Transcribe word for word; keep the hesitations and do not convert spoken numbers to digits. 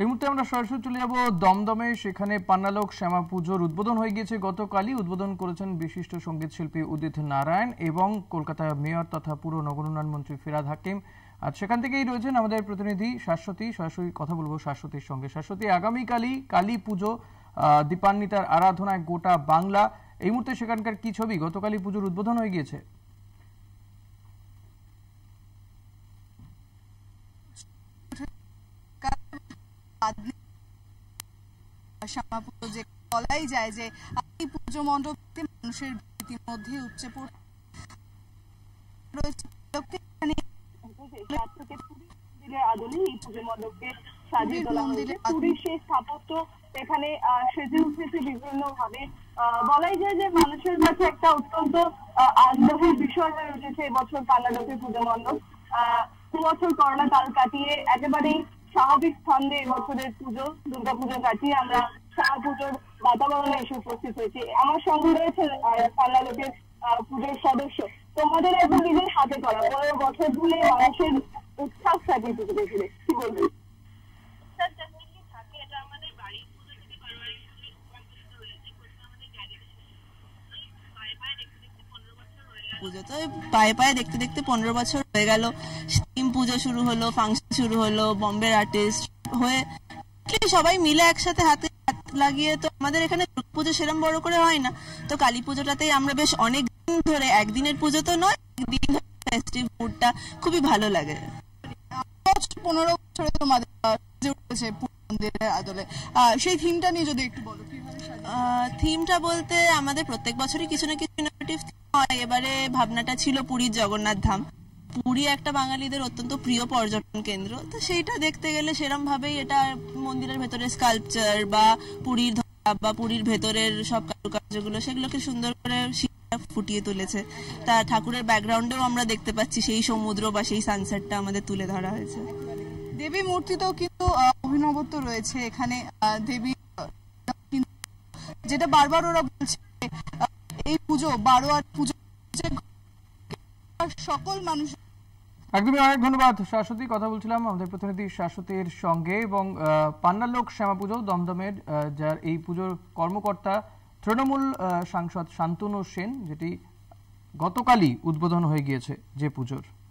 এই মুহূর্তে আমরা সরাসরি চলে যাব দমদমে। সেখানে পান্নালোক শ্যামা পূজোর উদ্বোধন হয়ে গিয়েছে গতকালই। উদ্বোধন করেছেন বিশিষ্ট সঙ্গীত শিল্পী উদিত নারায়ণ এবং কলকাতা মেয়র তথা পুর নগর উন্নয়ন মন্ত্রী ফিরহাদ হাকিম। আর সেখান থেকেই রয়েছেন আমাদের প্রতিনিধি শাশ্বতী। সরাসরি কথা বলবো শাশ্বতীর সঙ্গে। শাশ্বতী, আগামীকালই কালী পুজো, দীপান্বিতার আরাধনায় গোটা বাংলা। এই মুহূর্তে সেখানকার কি ছবি? গতকালই পুজোর উদ্বোধন হয়ে গিয়েছে। श्यामा पुजो बलाई जाए पुजो मंडपे मानुषेर इतिमध्ये उपचे पड़े स्वाभाविक स्थान पुजो दुर्गा पुजो काटिए श्यामा पुजोर वातावरण उपस्थित हो संगे रही पाल्ला लोकेर पुजोर सदस्य तुम्हारे एक निजे हाथे करा पंद्रह बछर धुले मानुषेर उत्साह साजिए पुजो देखने कि बोलबेन পুজো তো পায়ে পায়ে দেখতে দেখতে পনেরো বছর হয়ে গেল। টিম পুজো শুরু হলো, ফাংশন শুরু হলো, বম্বে আর্টিস্ট হয়ে সবাই মিলে একসাথে হাতে হাত লাগিয়ে। তো আমাদের এখানে পুজো সেরকম বড় করে হয় না, তো কালী পুজোটাতেই আমরা বেশ অনেক দিন ধরে, একদিনের পুজো তো নয়, একদিন ধরে ফেস্টিভ মুডটা খুবই ভালো লাগে। পনেরো বছরে তোমাদের উঠেছে মন্দিরের আদলে, সেই থিমটা নিয়ে যদি একটু বলো। থিমটা বলতে আমাদের প্রত্যেক বছরই কিছু না কিছু ইনোভেটিভ থিম হয়। এবারে ভাবনাটা ছিল পুরীর জগন্নাথ ধাম। পুরী একটা বাঙালিদের অত্যন্ত প্রিয় পর্যটন কেন্দ্র, তো সেইটা দেখতে গেলে সেরম ভাবেই এটা মন্দিরের ভেতরে স্কাল্পচার বা পুরীর ধরা বা পুরীর ভেতরের সব কারুকার্যগুলো সেগুলোকে সুন্দর করে ফুটিয়ে তুলেছে। তা ঠাকুরের ব্যাকগ্রাউন্ডেও আমরা দেখতে পাচ্ছি সেই সমুদ্র বা সেই সানসেটটা আমাদের তুলে ধরা হয়েছে। দেবী মূর্তি তো কিন্তু অভিনবত্ব রয়েছে এখানে। দেবী যেটা বারবার ওরা বলছে, এই পুজো বারোয়ার পুজো, সকল মানুষ। একদমই, অনেক ধন্যবাদ শাশ্বতী। কথা বলছিলাম আমাদের প্রতিনিধি শাশ্বতীর সঙ্গে। এবং পান্নালোক শ্যামা পুজো দমদমের, যার এই পুজোর কর্মকর্তা তৃণমূল সাংসদ শান্তনু সেন, যেটি গতকালই উদ্বোধন হয়ে গিয়েছে যে পুজোর।